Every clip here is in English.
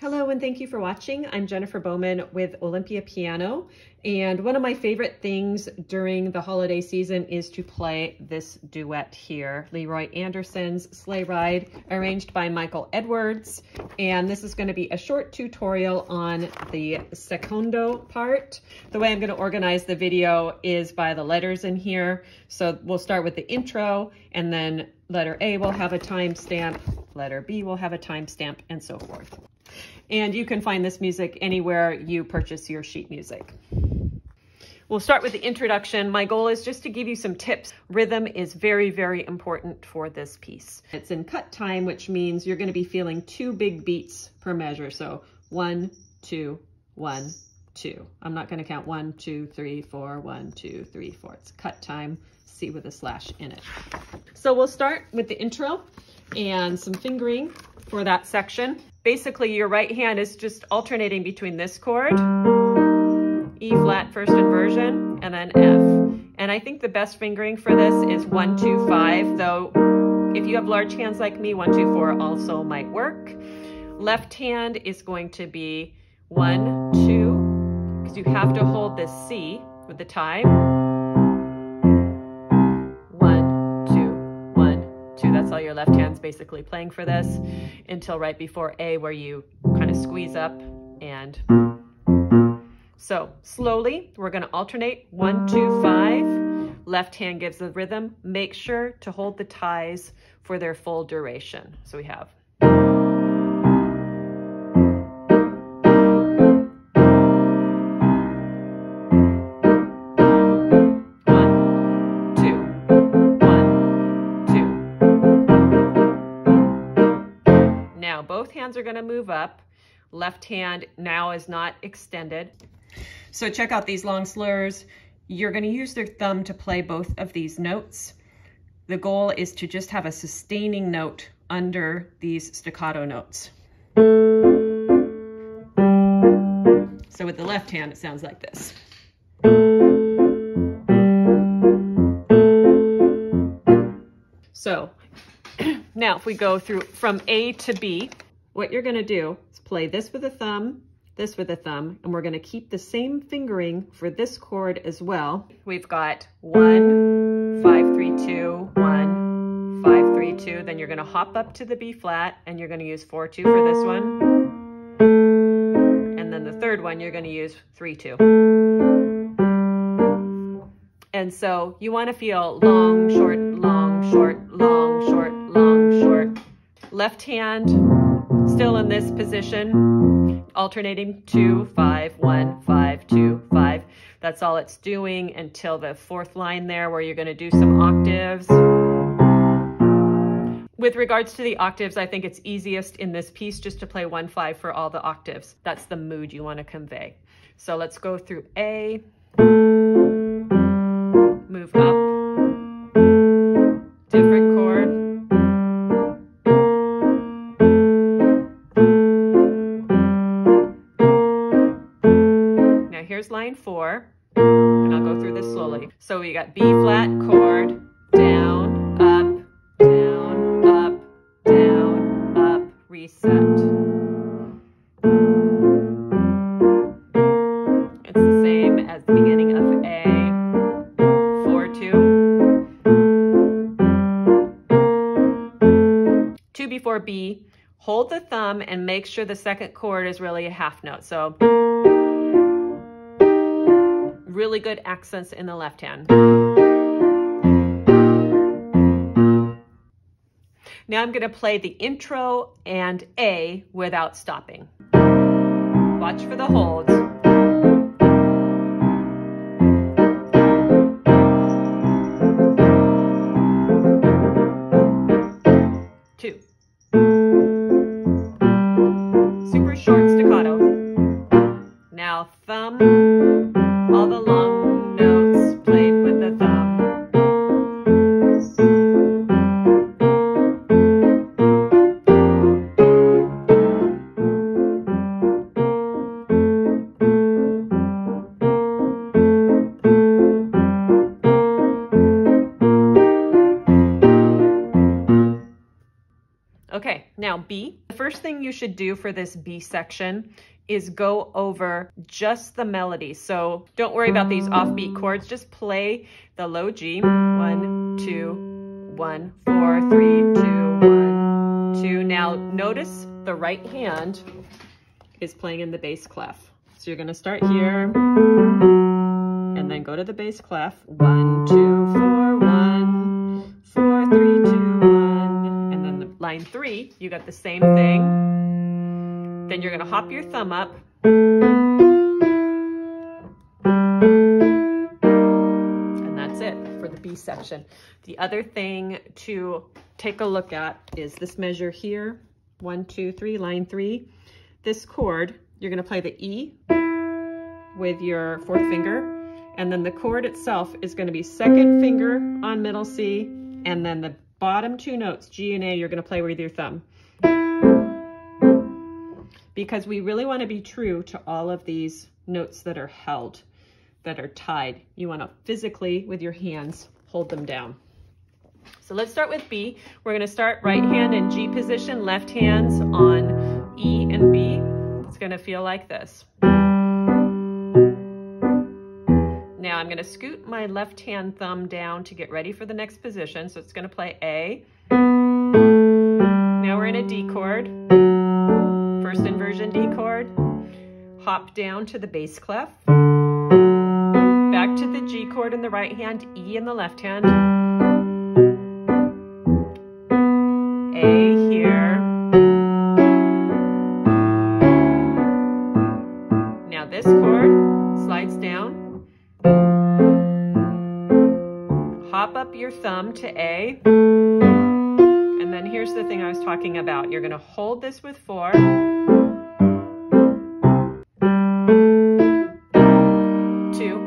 Hello and thank you for watching. I'm Jennifer Bowman with Olympia Piano, and one of my favorite things during the holiday season is to play this duet here, Leroy Anderson's Sleigh Ride, arranged by Michael Edwards. And this is going to be a short tutorial on the secondo part. The way I'm going to organize the video is by the letters in here. So we'll start with the intro, and then letter A will have a timestamp, letter B will have a timestamp, and so forth. And you can find this music anywhere you purchase your sheet music. We'll start with the introduction. My goal is just to give you some tips. Rhythm is very, very important for this piece. It's in cut time, which means you're going to be feeling two big beats per measure. So 1, 2, 1, 2. I'm not going to count 1, 2, 3, 4, 1, 2, 3, 4. It's cut time, C with a slash in it. So we'll start with the intro and some fingering for that section. Basically, your right hand is just alternating between this chord, E flat first inversion, and then F. And I think the best fingering for this is 1, 2, 5, though if you have large hands like me, 1, 2, 4 also might work. Left hand is going to be 1, 2, because you have to hold this C with the time. 1, 2, 1, 2. That's all your left hand's basically playing for this, until right before A, where you kind of squeeze up. And so slowly we're going to alternate 1, 2, 5. Left hand gives the rhythm. Make sure to hold the ties for their full duration. So we have, both hands are going to move up. Left hand now is not extended. So check out these long slurs. You're going to use their thumb to play both of these notes. The goal is to just have a sustaining note under these staccato notes. So with the left hand, it sounds like this. So now, if we go through from A to B, what you're going to do is play this with a thumb, and we're going to keep the same fingering for this chord as well. We've got 1, 5, 3, 2, 1, 5, 3, 2. Then you're going to hop up to the B flat, and you're going to use 4, 2 for this one. And then the third one, you're going to use 3, 2. And so you want to feel long, short, long, short, long, short, long, short. Left hand still in this position, alternating 2, 5, 1, 5, 2, 5. That's all it's doing until the fourth line there, where you're going to do some octaves. With regards to the octaves, I think it's easiest in this piece just to play 1, 5 for all the octaves. That's the mood you want to convey. So let's go through A, move up, different chord, now here's line 4, and I'll go through this slowly. So we got B flat chord, down, up, down, up, down, up, reset. It's the same as the beginning of A. Before B, hold the thumb and make sure the second chord is really a half note. So really good accents in the left hand. Now I'm going to play the intro and A without stopping. Watch for the holds. Now B, The first thing you should do for this B section is go over just the melody. So don't worry about these offbeat chords. Just play the low G. 1, 2, 1, 4, 3, 2, 1, 2. Now notice the right hand is playing in the bass clef. So you're gonna start here and then go to the bass clef. 1, 2, 4, 1, 4, 3, 2, 1. And then the line 3, you got the same thing. Then you're gonna hop your thumb up. And that's it for the B section. The other thing to take a look at is this measure here. 1, 2, 3, line 3. This chord, you're gonna play the E with your 4th finger, and then the chord itself is gonna be 2nd finger on middle C, and then the bottom 2 notes, G and A, you're gonna play with your thumb. Because we really wanna be true to all of these notes that are held, that are tied. You wanna physically, with your hands, hold them down. So let's start with B. We're gonna start right hand in G position, left hand's on E and B. It's going to feel like this. Now I'm going to scoot my left hand thumb down to get ready for the next position. So it's going to play A. Now we're in a D chord. First inversion D chord. Hop down to the bass clef. Back to the G chord in the right hand, E in the left hand. A here. This chord slides down, hop up your thumb to A, and then here's the thing I was talking about. You're going to hold this with 4, two.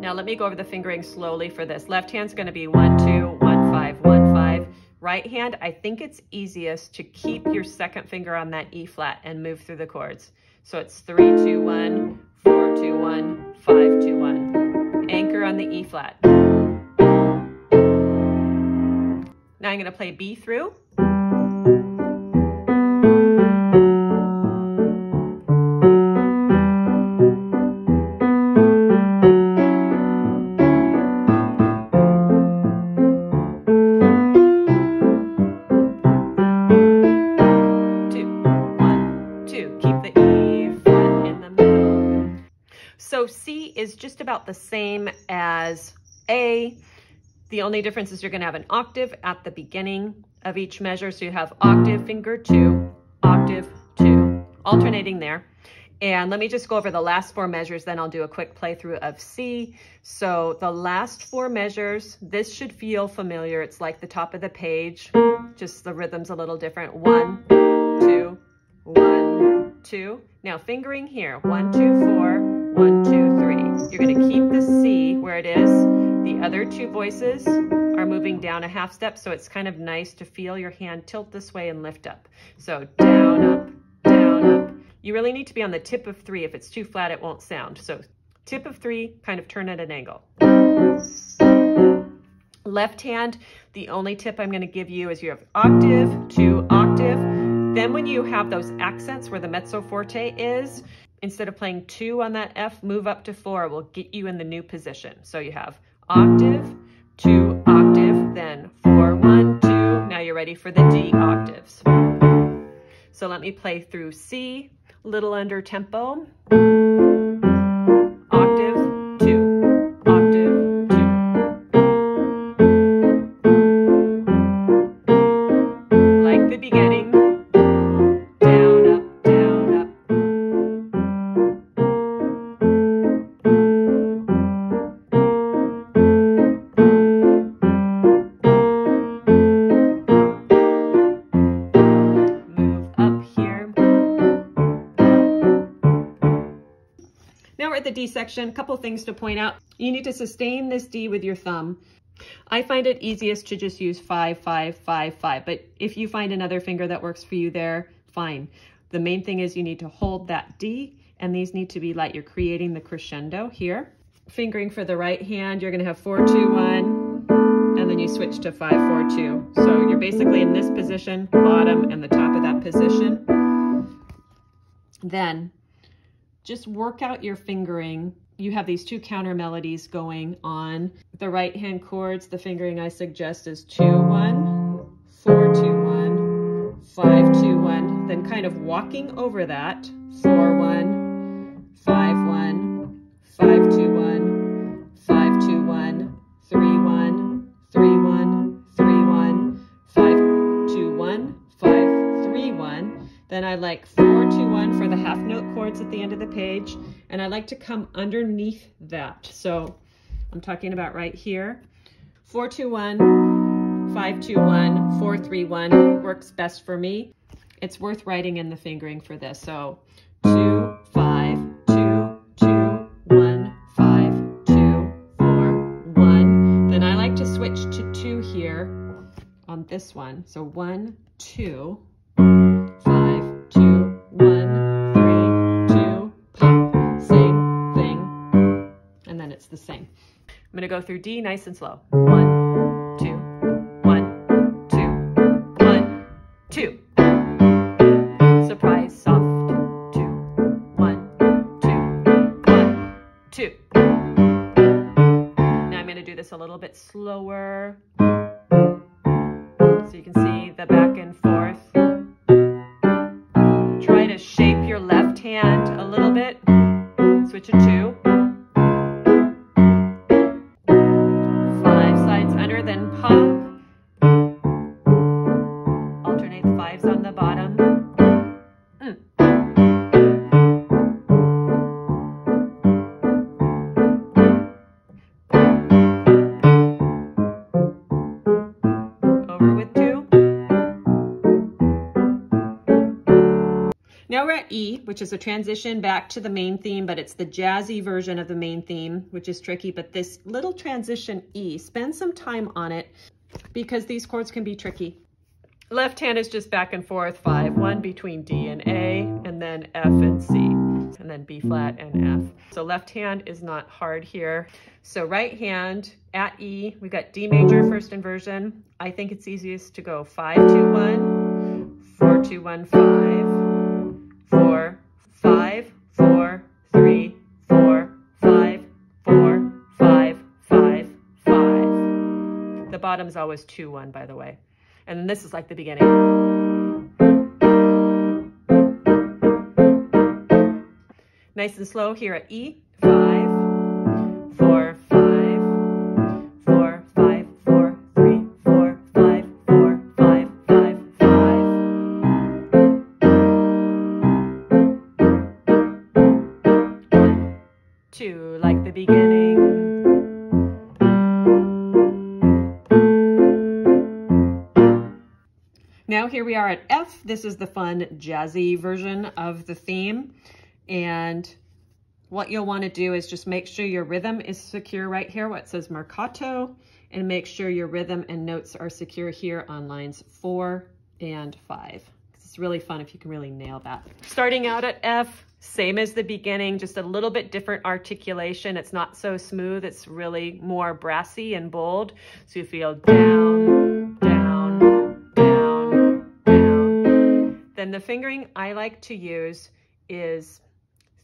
Now let me go over the fingering slowly for this. Left hand's going to be 1, 2, 1, 5, 1, 5. Right hand, I think it's easiest to keep your 2nd finger on that E flat and move through the chords. So it's 3, 2, 1, 4, 2, 1, 5, 2, 1. Anchor on the E flat. Now I'm going to play B through. Is just about the same as A. The only difference is you're going to have an octave at the beginning of each measure. So you have octave, finger 2, octave 2, alternating there. And let me just go over the last 4 measures, then I'll do a quick playthrough of C. So the last 4 measures, this should feel familiar. It's like the top of the page, just the rhythm's a little different. 1, 2, 1, 2. Now fingering here, 1, 2, 4, 1, 2, 3. You're going to keep the C where it is. The other 2 voices are moving down a half step, so it's kind of nice to feel your hand tilt this way and lift up. So down, up, down, up. You really need to be on the tip of 3. If it's too flat, it won't sound. So tip of 3, kind of turn at an angle. Left hand, the only tip I'm going to give you is you have octave, 2, octave. Then when you have those accents where the mezzo forte is, instead of playing 2 on that F, move up to 4. We'll get you in the new position. So you have octave, 2, octave, then 4, 1, 2. Now you're ready for the D octaves. So let me play through C, little under tempo. Octave, 2, octave, 2. Like the beginning. The D section, a couple things to point out. You need to sustain this D with your thumb. I find it easiest to just use 5, 5, 5, 5, but if you find another finger that works for you there, fine. The main thing is you need to hold that D, and these need to be light. You're creating the crescendo here. Fingering for the right hand, you're going to have 4, 2, 1, and and then you switch to 5-4-2. So you're basically in this position, bottom and the top of that position. Then just work out your fingering. You have these two counter melodies going on. The right hand chords, the fingering I suggest is 2-1, 4-2-1, 5-2-1, then kind of walking over that, 4-1, 5-1, 5-2-1, 5-2-1, 3-1, 3-1, 3-1, 5-2-1, 5-3-1. Then I like 4-2-1 for the half note chords at the end of the page, and I like to come underneath that. So I'm talking about right here, 4-2-1, 5-2-1, 4-3-1 works best for me. It's worth writing in the fingering for this. So 2-5-2-2-1-5-2-4-1. Then I like to switch to 2 here on this one. So 1-2. 5-2-1-3-2 pop, same thing, and then it's the same. I'm going to go through D nice and slow. 1-2-1-2-1-2. Surprise soft. 2-1-2-1-2. Now I'm going to do this a little bit slower, so you can see the back and forth. Try to shape your left hand a little bit. Switch a 2. 5 sides under, then pop. Alternate the 5s on the bottom. Now we're at E, which is a transition back to the main theme, but it's the jazzy version of the main theme, which is tricky. But this little transition E, spend some time on it because these chords can be tricky. Left hand is just back and forth, 5-1 between D and A, and then F and C, and then B flat and F. So left hand is not hard here. So right hand at E, we've got D major first inversion. I think it's easiest to go 5-2-1, 4-2-1-5. 4-5-4-3-4-5-4-5-5-5. The bottom is always 2-1, by the way. And then this is like the beginning. Nice and slow here at E. 2, like the beginning. Now here we are at F. This is the fun jazzy version of the theme. And what you'll want to do is just make sure your rhythm is secure right here, what says marcato, and make sure your rhythm and notes are secure here on lines 4 and 5. It's really fun if you can really nail that. Starting out at F, same as the beginning, just a little bit different articulation. It's not so smooth. It's really more brassy and bold. So you feel down, down, down, down. Then the fingering I like to use is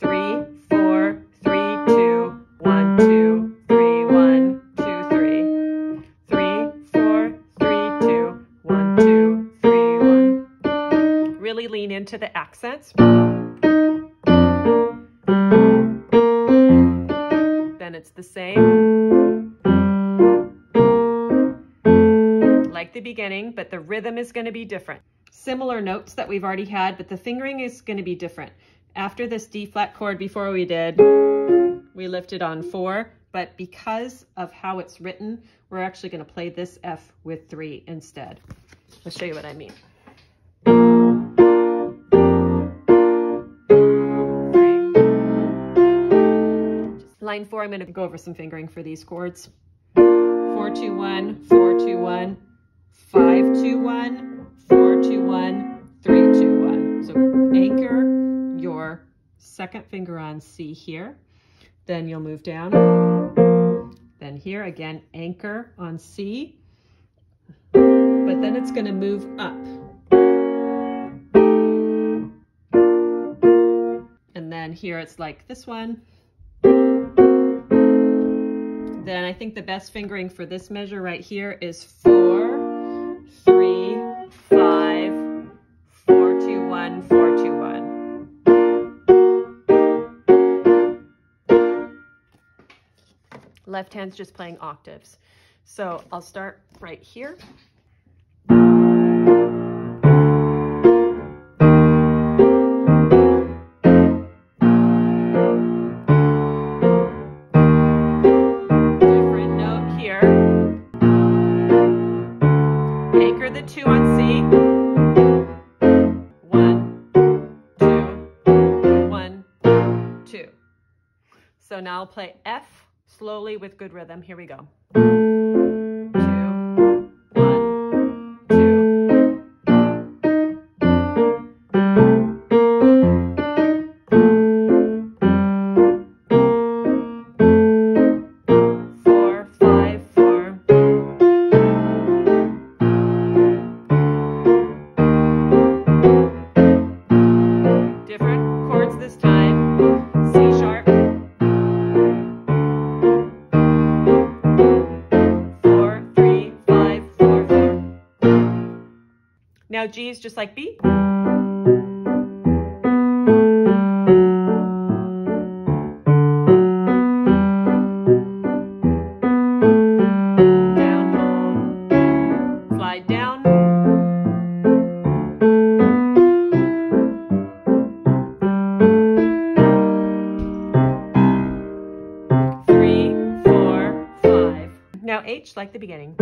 3-4-3-2-1-2-3-1-2-3. 3-4-3-2-1-2-3-1. Really lean into the accents. It's the same, like the beginning, but the rhythm is going to be different. Similar notes that we've already had, but the fingering is going to be different. After this D flat chord, before we did, we lifted on 4, but because of how it's written, we're actually going to play this F with 3 instead. I'll show you what I mean. 4, I'm going to go over some fingering for these chords. 4-2-1, 4-2-1, 5-2-1, 4-2-1, 3-2-1. So anchor your second finger on C here. Then you'll move down. Then here again, anchor on C. but then it's going to move up. And then here it's like this one. Then I think the best fingering for this measure right here is 4, 3, 5, 4, 2, 1, 4, 2, 1. Left hand's just playing octaves. So I'll start right here. So now I'll play F slowly with good rhythm. Here we go. 2, 1, 2. 4, 5, 4. different chords this time. C sharp. Now G is just like B. Down, hold, slide down. Three, four, five. Now H like the beginning.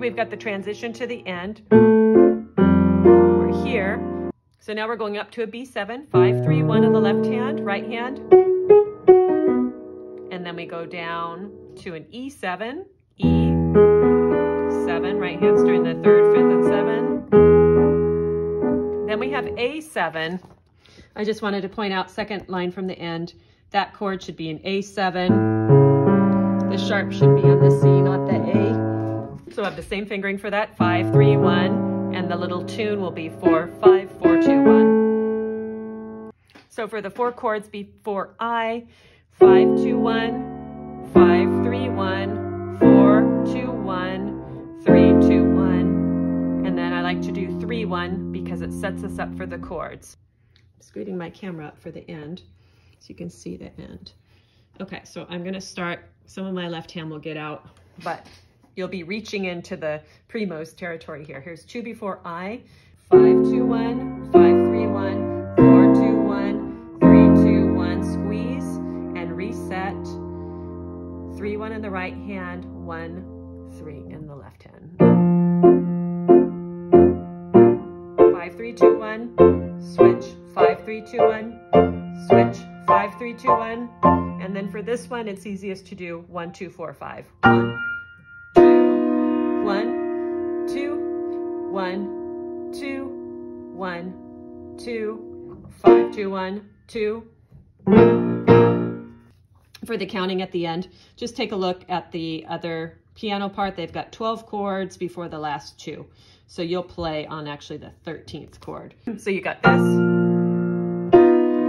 We've got the transition to the end. We're here. So now we're going up to a B7, 5, 3, 1 on the left hand, right hand. And then we go down to an E7, E7, right hand's doing the 3rd, 5th, and 7th. Then we have A7. I just wanted to point out, second line from the end, that chord should be an A7. The sharp should be on the C, not the A. So we'll have the same fingering for that, 5, 3, 1, and the little tune will be 4, 5, 4, 2, 1. So for the four chords before I, 5, 2, 1, 5, 3, 1, 4, 2, 1, 3, 2, 1, and then I like to do 3, 1 because it sets us up for the chords. I'm scooting my camera up for the end so you can see the end. Okay, so I'm going to start. Some of my left hand will get out, but you'll be reaching into the primos territory here. Here's 2 before I, 5, 2, 1, 5, 3, 1, 4, 2, 1, 3, 2, 1, squeeze and reset. 3, 1 in the right hand, 1, 3 in the left hand. 5, 3, 2, 1, switch. 5, 3, 2, 1, switch. 5, 3, 2, 1, and then for this one, it's easiest to do 1, 2, 4, 5. 1, 2, 1, 2, 1, 2, 5, 2, 1, 2. For the counting at the end, just take a look at the other piano part. They've got 12 chords before the last two. So you'll play on actually the 13th chord. So you got this.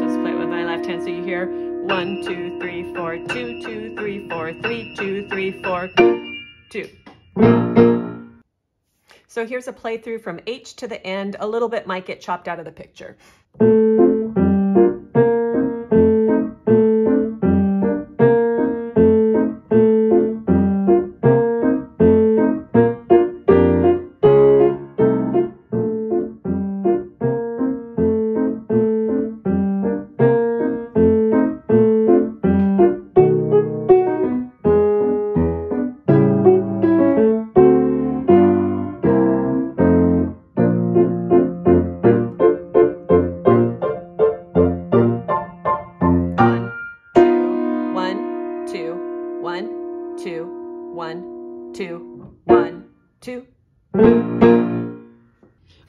Just play it with my left hand so you hear 1, 2, 3, 4, 2, 2, 3, 4, 3, 2, 3, 4, 2. So here's a playthrough from H to the end. A little bit might get chopped out of the picture.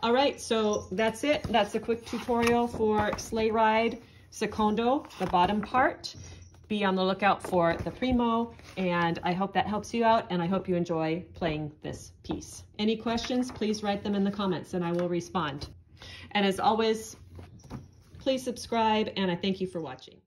All right, so that's it. That's a quick tutorial for Sleigh Ride, Secondo, the bottom part. Be on the lookout for the primo, and I hope that helps you out, and I hope you enjoy playing this piece. Any questions, please write them in the comments, and I will respond. And as always, please subscribe, and I thank you for watching.